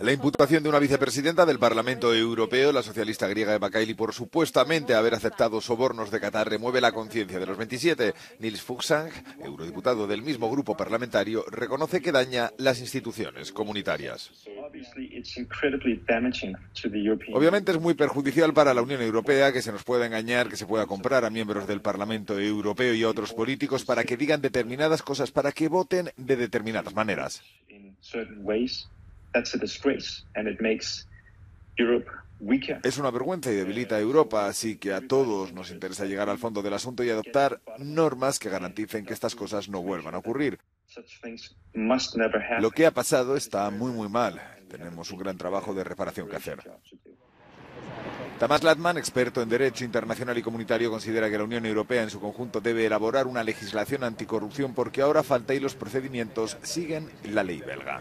La imputación de una vicepresidenta del Parlamento Europeo, la socialista griega Eva Kaili, por supuestamente haber aceptado sobornos de Catar, remueve la conciencia de los 27. Niels Fuglsang, eurodiputado del mismo grupo parlamentario, reconoce que daña las instituciones comunitarias. Obviamente es muy perjudicial para la Unión Europea que se nos pueda engañar, que se pueda comprar a miembros del Parlamento Europeo y a otros políticos para que digan determinadas cosas, para que voten de determinadas maneras. Es una vergüenza y debilita a Europa, así que a todos nos interesa llegar al fondo del asunto y adoptar normas que garanticen que estas cosas no vuelvan a ocurrir. Lo que ha pasado está muy mal. Tenemos un gran trabajo de reparación que hacer. Tamás Ladman, experto en Derecho Internacional y Comunitario, considera que la Unión Europea en su conjunto debe elaborar una legislación anticorrupción porque ahora falta y los procedimientos siguen la ley belga.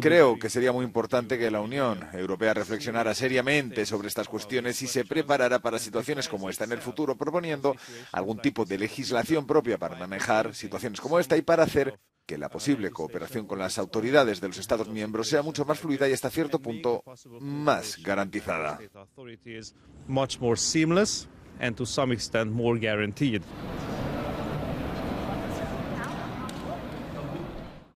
Creo que sería muy importante que la Unión Europea reflexionara seriamente sobre estas cuestiones y se preparara para situaciones como esta en el futuro, proponiendo algún tipo de legislación propia para manejar situaciones como esta y para hacer que la posible cooperación con las autoridades de los Estados miembros sea mucho más fluida y hasta cierto punto más garantizada.